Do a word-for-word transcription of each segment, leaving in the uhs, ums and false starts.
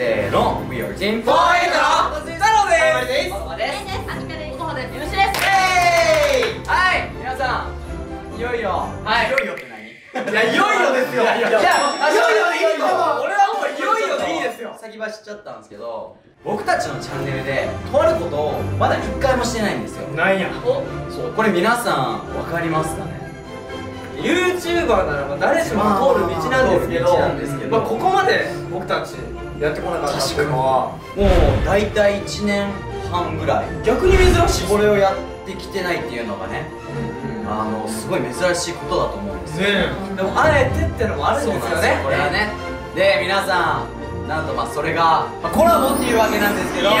せーの、We are Team フォーエイト の太郎です。マリです。アミカです。コホです。ユムシです。イエーイ。はい、皆さんいよいよ、はい、いよいよって何？いや、いよいよですよ。いや、いよいよでいいと思う。俺はもういよいよでいいですよ。先走っちゃったんですけど、僕たちのチャンネルでとあることをまだ一回もしてないんですよ。なんや。お、そう、これ皆さんわかりますかね？YouTuber ならば誰しも通る道なんですけど、ここまで僕たちやってこなかったっていうのはもう大体いちねんはんぐらい、逆に珍しいこれをやってきてないっていうのがね、あのすごい珍しいことだと思うんですよ。でもあえてってのもあるんですよね、これはね。で皆さん、なんとまあそれがコラボっていうわけなんですけど、なん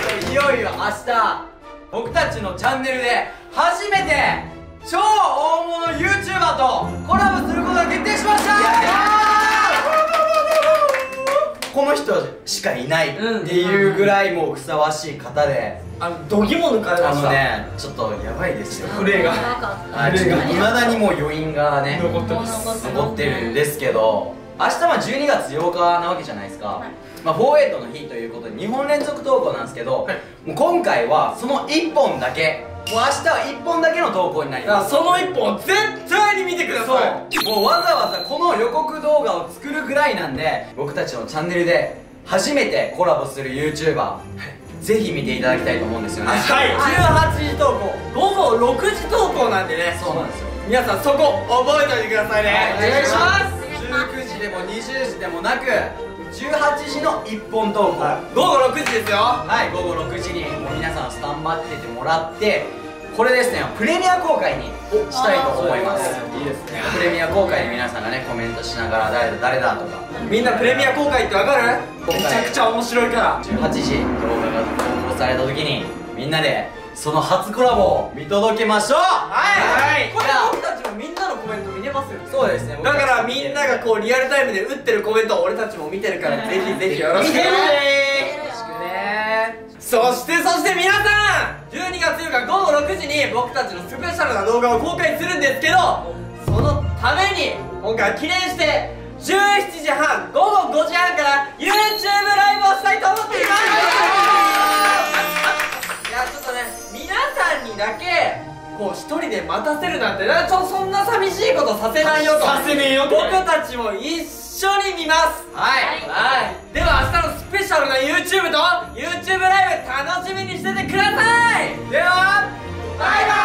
といよいよ明日僕たちのチャンネルで初めて超大物 YouTuber とコラボすることが決定しました。この人しかいないっていうぐらいもうふさわしい方で、あの度肝抜かれました。あのね、ちょっとやばいですよ、プレーが。ちょっといまだにもう余韻がね残ってるんですけど、明日はじゅうにがつようかなわけじゃないですか。まあフォーエイトの日ということでにほんれんぞく投稿なんですけど、もう今回はそのいっぽんだけ、もう明日はいっぽんだけの投稿になります。そのいっぽん絶対に見てください。もうわざわざこの予告動画を作るぐらいなんで、僕たちのチャンネルで初めてコラボする YouTuber ぜひ見ていただきたいと思うんですよね。はい、じゅうはちじ投稿、ごごろくじ投稿なんでね。そうなんですよ。皆さんそこ覚えておいてくださいね。お願いします。じゅうくじでもにじゅうじでもなく、じゅうはちじのいっぽん投稿、ごごろくじですよ。はい、ごごろくじにもう皆さんスタンバっててもらって、これですね、プレミア公開にしたいと思います。いいですね、プレミア公開で皆さんがねコメントしながら誰だ誰だとか、みんなプレミア公開ってわかる？めちゃくちゃ面白いから、じゅうはちじ動画が投稿された時にみんなでその初コラボを見届けましょう。はいはい、これ僕たちもみんなのコメント見れますよね。そうですね、だからみんながこうリアルタイムで打ってるコメントを俺たちも見てるから、ぜひぜひよろしくね。よろしくね。そしてそして皆さん、じゅうにがつようかごごろくじに僕たちのスペシャルな動画を公開するんですけど、そのために今回記念してじゅうしちじはん、ごごごじはんから YouTube ライブをしたいと思っています。いや、ちょっとね、皆さんにだけこう一人で待たせるなんてな、ちょっとそんな寂しいことさせないよと。させねえよと。僕たちも一緒に見ます。はいはい、では明日のスペシャルな YouTube と YouTube ライブ楽しみにしててください。ではバイバイ。